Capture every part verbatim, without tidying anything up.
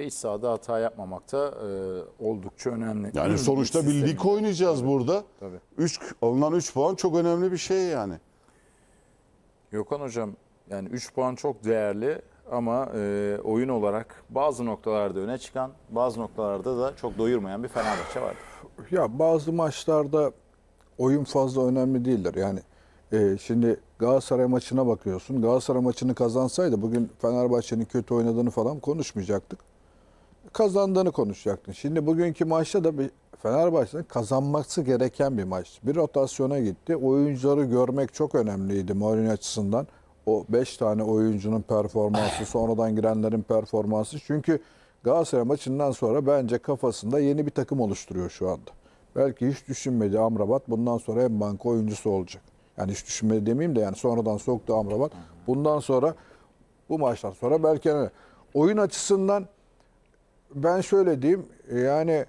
Ve iç sahada hata yapmamakta e, oldukça önemli. Yani sonuçta bir lig oynayacağız burada. Tabii. Üç, alınan üç puan çok önemli bir şey yani. Gökhan Hocam, yani üç puan çok değerli ama e, oyun olarak bazı noktalarda öne çıkan, bazı noktalarda da çok doyurmayan bir Fenerbahçe vardı. Ya bazı maçlarda oyun fazla önemli değildir. Yani e, şimdi Galatasaray maçına bakıyorsun. Galatasaray maçını kazansaydı bugün Fenerbahçe'nin kötü oynadığını falan konuşmayacaktık. Kazandığını konuşacaktın. Şimdi bugünkü maçta da bir Fenerbahçe'nin kazanması gereken bir maç. Bir rotasyona gitti. Oyuncuları görmek çok önemliydi Mourinho açısından. O beş tane oyuncunun performansı, sonradan girenlerin performansı. Çünkü Galatasaray maçından sonra bence kafasında yeni bir takım oluşturuyor şu anda. Belki hiç düşünmedi Amrabat. Bundan sonra en banka oyuncusu olacak. Yani hiç düşünmedi demeyeyim de yani sonradan soktu Amrabat. Bundan sonra bu maçtan sonra belki oyun açısından ben şöyle diyeyim, yani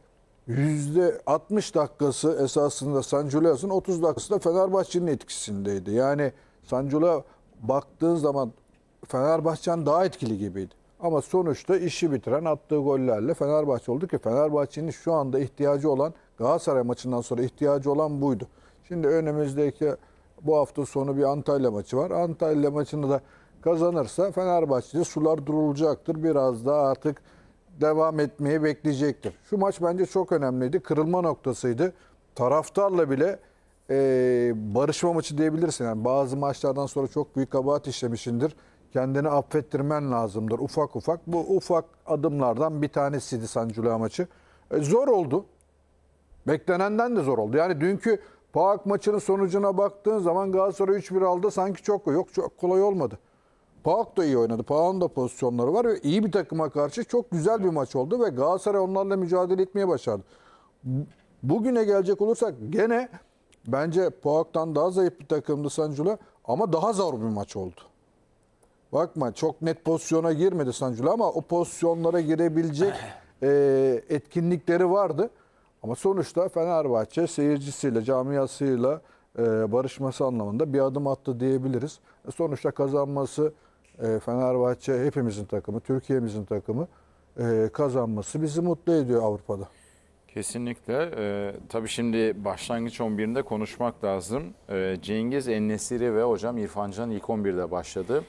yüzde altmış dakikası esasında San Gilloise'ın, otuz dakikası da Fenerbahçe'nin etkisindeydi. Yani San Gilloise baktığın zaman Fenerbahçe'nin daha etkili gibiydi. Ama sonuçta işi bitiren attığı gollerle Fenerbahçe oldu ki Fenerbahçe'nin şu anda ihtiyacı olan, Galatasaray maçından sonra ihtiyacı olan buydu. Şimdi önümüzdeki bu hafta sonu bir Antalya maçı var. Antalya maçını da kazanırsa Fenerbahçe'de sular durulacaktır. Biraz daha artık devam etmeyi bekleyecektir. Şu maç bence çok önemliydi. Kırılma noktasıydı. Taraftarla bile e, barışma maçı diyebilirsin. Yani bazı maçlardan sonra çok büyük kabahat işlemişindir. Kendini affettirmen lazımdır ufak ufak. Bu ufak adımlardan bir tanesiydi San Gilloise maçı. E, zor oldu. Beklenenden de zor oldu. Yani dünkü PAOK maçının sonucuna baktığın zaman Galatasaray üç bir aldı. Sanki çok yok çok kolay olmadı. PAOK da iyi oynadı. PAOK'un da pozisyonları var ve iyi bir takıma karşı çok güzel bir maç oldu ve Galatasaray onlarla mücadele etmeye başardı. Bugüne gelecek olursak gene bence PAOK'tan daha zayıf bir takımdı San Gilloise ama daha zor bir maç oldu. Bakma çok net pozisyona girmedi San Gilloise ama o pozisyonlara girebilecek e, etkinlikleri vardı. Ama sonuçta Fenerbahçe seyircisiyle, camiasıyla e, barışması anlamında bir adım attı diyebiliriz. Sonuçta kazanması e, Fenerbahçe hepimizin takımı, Türkiye'mizin takımı, e, kazanması bizi mutlu ediyor Avrupa'da. Kesinlikle. E, tabii şimdi başlangıç on birinde konuşmak lazım. E, Cengiz, En-Nesyri ve hocam İrfancan ilk on birde başladı.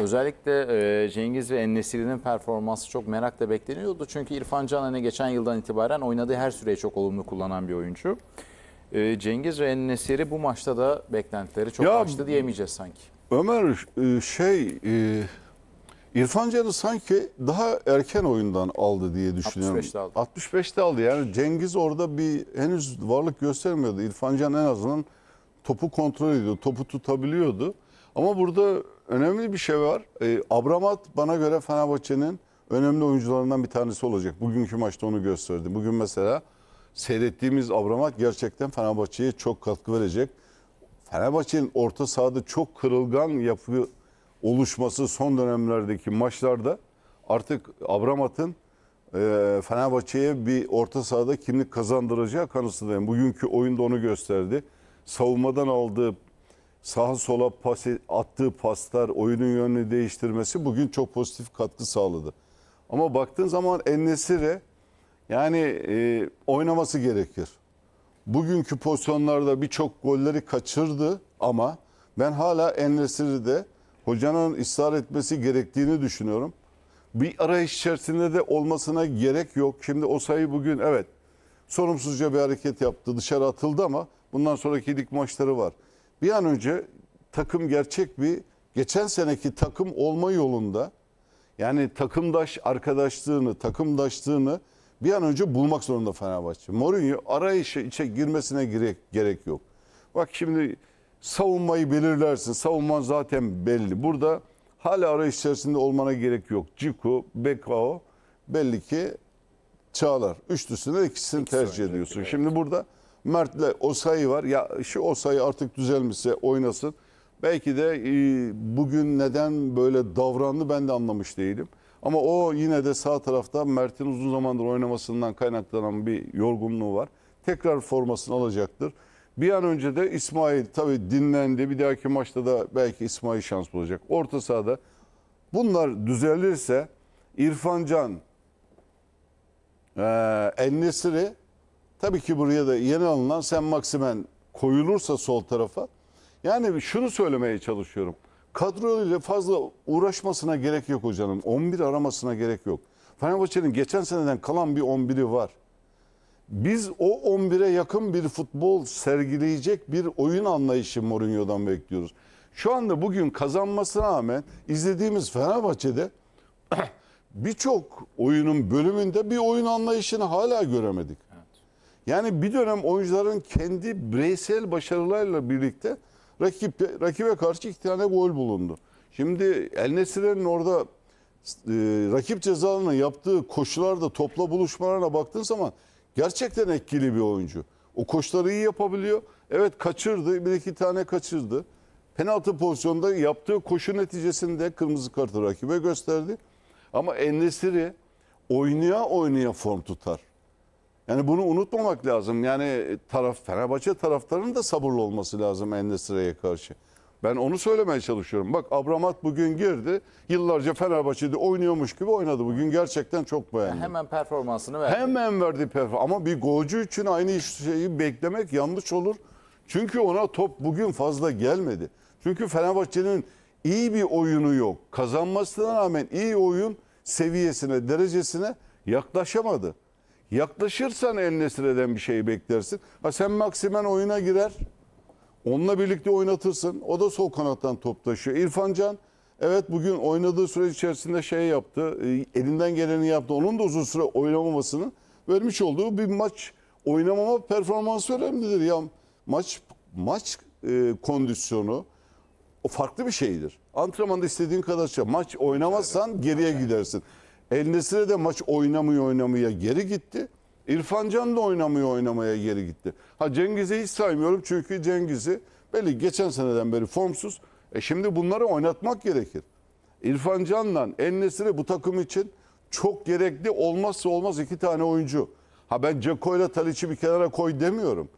Özellikle e, Cengiz ve En-Nesyri'nin performansı çok merakla bekleniyordu. Çünkü İrfancan hani geçen yıldan itibaren oynadığı her süreyi çok olumlu kullanan bir oyuncu. E, Cengiz ve En-Nesyri bu maçta da beklentileri çok ya, açtı diyemeyeceğiz sanki. Ömer şey... E... İrfancan'ı sanki daha erken oyundan aldı diye düşünüyorum. altmış beşte aldı. altmış beşte aldı. Yani Cengiz orada bir henüz varlık göstermiyordu. İrfancan en azından topu kontrol ediyordu, topu tutabiliyordu. Ama burada önemli bir şey var. E, Amrabat bana göre Fenerbahçe'nin önemli oyuncularından bir tanesi olacak. Bugünkü maçta onu gösterdi. Bugün mesela seyrettiğimiz Amrabat gerçekten Fenerbahçe'ye çok katkı verecek. Fenerbahçe'nin orta sahada çok kırılgan yapı oluşması son dönemlerdeki maçlarda artık Amrabat'ın e, Fenerbahçe'ye bir orta sahada kimlik kazandıracağı kanısındayım. Bugünkü oyunda onu gösterdi. Savunmadan aldığı, sağa sola pas, attığı paslar, oyunun yönünü değiştirmesi bugün çok pozitif katkı sağladı. Ama baktığın zaman En-Nesyri yani e, oynaması gerekir. Bugünkü pozisyonlarda birçok golleri kaçırdı ama ben hala En-Nesyri'de hocanın ısrar etmesi gerektiğini düşünüyorum. Bir arayış içerisinde de olmasına gerek yok. Şimdi Osayi bugün evet sorumsuzca bir hareket yaptı. Dışarı atıldı ama bundan sonraki lig maçları var. Bir an önce takım gerçek bir geçen seneki takım olma yolunda, yani takımdaş arkadaşlığını, takımdaşlığını bir an önce bulmak zorunda Fenerbahçe. Mourinho arayışa içe girmesine gerek, gerek yok. Bak şimdi savunmayı belirlersin. Savunman zaten belli. Burada hala arayış içerisinde olmana gerek yok. Djiku, Becão, belli ki Çağlar. Üçlüsünden ikisini tercih ediyorsun. Evet. Şimdi burada Mert'le Osayi var. Ya şu Osayi artık düzelmişse oynasın. Belki de bugün neden böyle davrandı ben de anlamış değilim. Ama o yine de sağ tarafta Mert'in uzun zamandır oynamasından kaynaklanan bir yorgunluğu var. Tekrar formasını alacaktır. Bir an önce de İsmail tabii dinlendi. Bir dahaki maçta da belki İsmail şans bulacak. Orta sahada bunlar düzelirse İrfancan, Ee, En-Nesyri tabii ki buraya da yeni alınan Sen Maximen koyulursa sol tarafa. Yani şunu söylemeye çalışıyorum. Kadroyla fazla uğraşmasına gerek yok hocanın. on bir aramasına gerek yok. Fenerbahçe'nin geçen seneden kalan bir on biri var. Biz o on bire yakın bir futbol sergileyecek bir oyun anlayışı Mourinho'dan bekliyoruz. Şu anda bugün kazanmasına rağmen izlediğimiz Fenerbahçe'de birçok oyunun bölümünde bir oyun anlayışını hala göremedik. Evet. Yani bir dönem oyuncuların kendi bireysel başarılarla birlikte rakip, rakibe karşı iki tane gol bulundu. Şimdi El-Nesyri'nin orada e, rakip cezalarına yaptığı koşularda topla buluşmalarına baktığınız zaman gerçekten etkili bir oyuncu. O koşuları iyi yapabiliyor. Evet kaçırdı, bir iki tane kaçırdı. Penaltı pozisyonunda yaptığı koşu neticesinde kırmızı kartı rakibe gösterdi. Ama En-Nesyri oynaya oynaya form tutar. Yani bunu unutmamak lazım. Yani taraf Fenerbahçe taraftarının da sabırlı olması lazım En-Nesyri'ye karşı. Ben onu söylemeye çalışıyorum. Bak Amrabat bugün girdi. Yıllarca Fenerbahçe'de oynuyormuş gibi oynadı. Bugün gerçekten çok beğendim. Hemen performansını verdi. Hemen verdi performans. Ama bir golcü için aynı şeyi beklemek yanlış olur. Çünkü ona top bugün fazla gelmedi. Çünkü Fenerbahçe'nin iyi bir oyunu yok. Kazanmasına rağmen iyi oyun seviyesine, derecesine yaklaşamadı. Yaklaşırsan En-Nesyri'den bir şey beklersin. Ha, sen Maximen oyuna girer. Onunla birlikte oynatırsın. O da sol kanattan top taşıyor. İrfancan evet bugün oynadığı süre içerisinde şey yaptı. Elinden geleni yaptı. Onun da uzun süre oynamamasının vermiş olduğu bir maç oynamama performansı önemlidir. Ya maç maç e, kondisyonu o farklı bir şeydir. Antrenmanda istediğin kadar şey. Maç oynamazsan geriye gidersin. El-Nesyri de maç oynamıyor oynamaya geri gitti. İrfancan da oynamıyor oynamaya geri gitti. Ha Cengiz'i hiç saymıyorum çünkü Cengiz'i belli geçen seneden beri formsuz. E şimdi bunları oynatmak gerekir. İrfancan'la En-Nesyri bu takım için çok gerekli olmazsa olmaz iki tane oyuncu. Ha ben Djiku ile Taliç'i bir kenara koy demiyorum.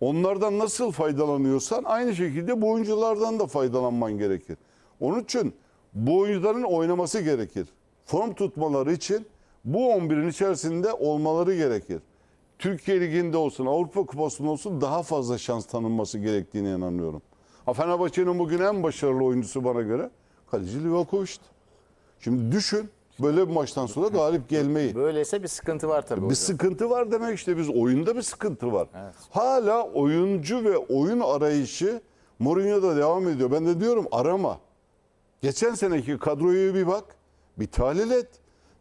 Onlardan nasıl faydalanıyorsan aynı şekilde bu oyunculardan da faydalanman gerekir. Onun için bu oyuncuların oynaması gerekir. Form tutmaları için bu on birin içerisinde olmaları gerekir. Türkiye Ligi'nde olsun, Avrupa Kupası'nda olsun daha fazla şans tanınması gerektiğine inanıyorum. Fenerbahçe'nin bugün en başarılı oyuncusu bana göre kaleci Livakovic'ti. Şimdi düşün böyle bir maçtan sonra galip gelmeyi. Böyleyse bir sıkıntı var tabii. Bir hocam. Sıkıntı var demek işte biz oyunda bir sıkıntı var. Evet. Hala oyuncu ve oyun arayışı Mourinho'da devam ediyor. Ben de diyorum arama. Geçen seneki kadroyu bir bak, bir tahlil et.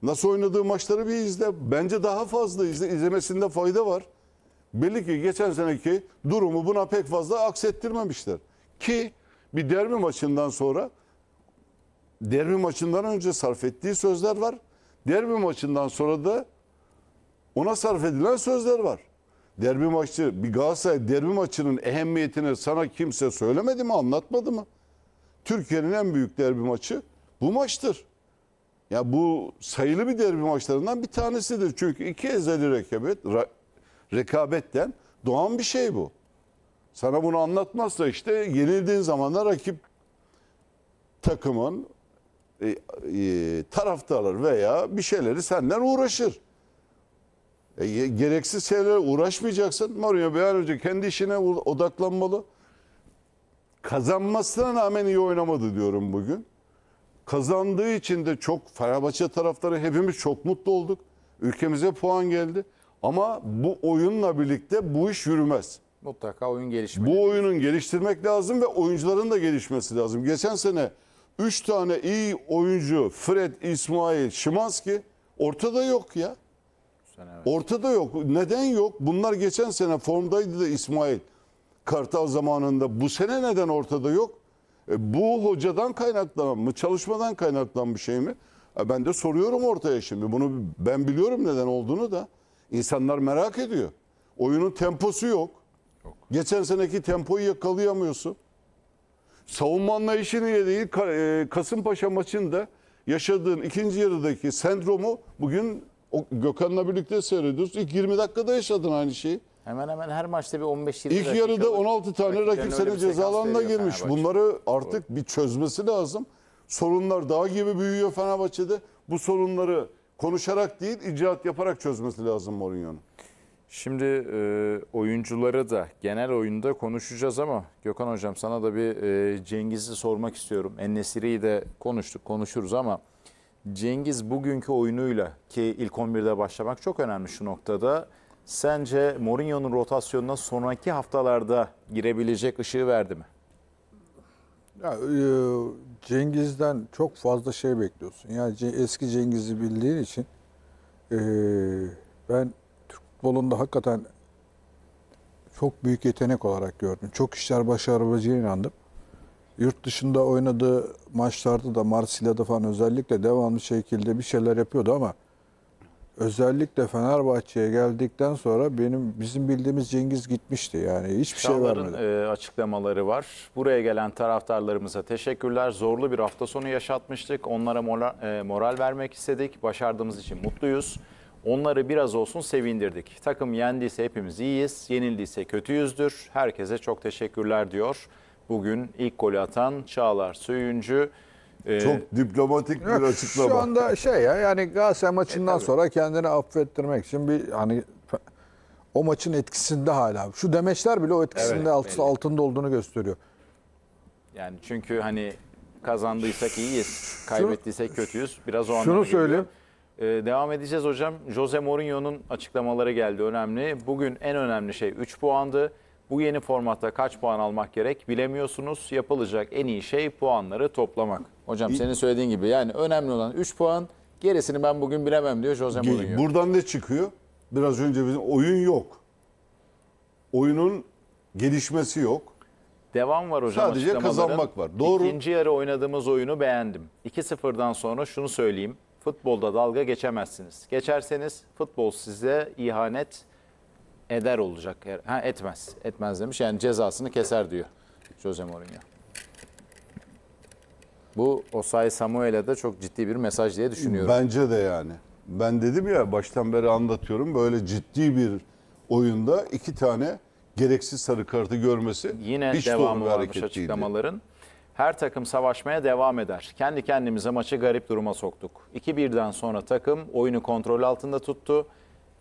Nasıl oynadığı maçları bir izle. Bence daha fazla izle. İzlemesinde fayda var. Belli ki geçen seneki durumu buna pek fazla aksettirmemişler. Ki bir derbi maçından sonra derbi maçından önce sarf ettiği sözler var. Derbi maçından sonra da ona sarf edilen sözler var. Derbi maçı, bir Galatasaray derbi maçının ehemmiyetini sana kimse söylemedi mi, anlatmadı mı? Türkiye'nin en büyük derbi maçı bu maçtır. Ya bu sayılı bir derbi maçlarından bir tanesidir. Çünkü iki ezeli rekabet, rekabetten doğan bir şey bu. Sana bunu anlatmazsa işte yenildiğin zaman da rakip takımın e, e, taraftarlar veya bir şeyleri senden uğraşır. E, gereksiz şeylere uğraşmayacaksın. Mourinho bir an önce kendi işine odaklanmalı. Kazanmasına rağmen iyi oynamadı diyorum bugün. Kazandığı için de çok Fenerbahçe taraftarı hepimiz çok mutlu olduk. Ülkemize puan geldi. Ama bu oyunla birlikte bu iş yürümez. Mutlaka oyun gelişmeli. Bu oyunun geliştirmek lazım ve oyuncuların da gelişmesi lazım. Geçen sene üç tane iyi oyuncu Fred, İsmail, Szymanski ortada yok ya. Sen, evet. Ortada yok. Neden yok? Bunlar geçen sene formdaydı da İsmail Kartal zamanında. Bu sene neden ortada yok? E, bu hocadan kaynaklanan mı, çalışmadan kaynaklanan bir şey mi? E, ben de soruyorum ortaya şimdi. Bunu ben biliyorum neden olduğunu da. İnsanlar merak ediyor. Oyunun temposu yok. yok. Geçen seneki tempoyu yakalayamıyorsun. Savunma anlayışını değil, Kasımpaşa maçında yaşadığın ikinci yarıdaki sendromu bugün Gökhan'la birlikte seyrediyoruz. İlk yirmi dakikada yaşadın aynı şeyi. Hemen hemen her maçta bir on beş yirmi İlk yarıda on altı tane rakip senin ceza alanına girmiş. Bunları artık bir çözmesi lazım. Sorunlar dağ gibi büyüyor Fenerbahçe'de. Bu sorunları konuşarak değil, icraat yaparak çözmesi lazım Mourinho'nun. Şimdi e, oyuncuları da genel oyunda konuşacağız ama Gökhan Hocam sana da bir e, Cengiz'i sormak istiyorum. En-Nesyri'yi de konuştuk, konuşuruz ama Cengiz bugünkü oyunuyla, ki ilk on birde başlamak çok önemli şu noktada. Sence Mourinho'nun rotasyonuna sonraki haftalarda girebilecek ışığı verdi mi? Ya, e, Cengiz'den çok fazla şey bekliyorsun. Yani eski Cengiz'i bildiğin için e, ben Türk futbolunda hakikaten çok büyük yetenek olarak gördüm. Çok işler başarabileceğine inandım. Yurt dışında oynadığı maçlarda da Marsilya'da falan özellikle devamlı şekilde bir şeyler yapıyordu ama özellikle Fenerbahçe'ye geldikten sonra benim bizim bildiğimiz Cengiz gitmişti. Yani hiçbir şey vermedi. E, açıklamaları var. Buraya gelen taraftarlarımıza teşekkürler. Zorlu bir hafta sonu yaşatmıştık. Onlara moral, e, moral vermek istedik. Başardığımız için mutluyuz. Onları biraz olsun sevindirdik. Takım yendiyse hepimiz iyiyiz. Yenildiyse kötüyüzdür. Herkese çok teşekkürler diyor. Bugün ilk golü atan Çağlar Söyüncü. Çok ee, diplomatik bir yok, açıklama. Şu anda şey ya, yani Galatasaray maçından e, sonra kendini affettirmek için bir hani o maçın etkisinde hala. Şu demeçler bile o etkisinde evet, alt, altında olduğunu gösteriyor. Yani çünkü hani kazandıysak iyiyiz, kaybettiysek kötüyüz. Biraz o anlamda. Şunu söyleyeyim. Ee, devam edeceğiz hocam. Jose Mourinho'nun açıklamaları geldi, önemli. Bugün en önemli şey üç puandı. Bu yeni formatta kaç puan almak gerek bilemiyorsunuz. Yapılacak en iyi şey puanları toplamak. Hocam senin söylediğin gibi yani önemli olan üç puan, gerisini ben bugün bilemem diyor Jose Mourinho. Buradan ne çıkıyor? Biraz önce bizim oyun yok. Oyunun gelişmesi yok. Devam var hocam. Sadece kazanmak var. Doğru. İkinci yarı oynadığımız oyunu beğendim. iki sıfırdan sonra şunu söyleyeyim. Futbolda dalga geçemezsiniz. Geçerseniz futbol size ihanet eder olacak. Ha, etmez. Etmez demiş. Yani cezasını keser diyor Jose Mourinho. Bu Osayi Samuel'e de çok ciddi bir mesaj diye düşünüyorum. Bence de yani. Ben dedim ya, baştan beri anlatıyorum. Böyle ciddi bir oyunda iki tane gereksiz sarı kartı görmesi yine hiç devamı varmış açıklamaların. Her takım savaşmaya devam eder. Kendi kendimize maçı garip duruma soktuk. iki birden sonra takım oyunu kontrol altında tuttu.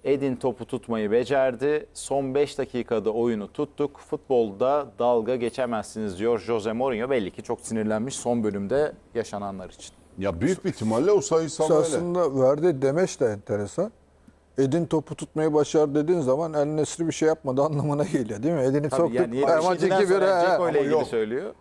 Edin topu tutmayı becerdi. Son beş dakikada oyunu tuttuk. Futbolda dalga geçemezsiniz diyor Jose Mourinho. Belli ki çok sinirlenmiş son bölümde yaşananlar için. Ya büyük bir ihtimalle o sayı Samuel'e. Esasında verdiği demeç de enteresan. Edin topu tutmayı başardı dediğin zaman En-Nesyri bir şey yapmadı anlamına geliyor değil mi? Edin'i soktu. Yani yedi, Ermancı gibi öyle ilgili söylüyor.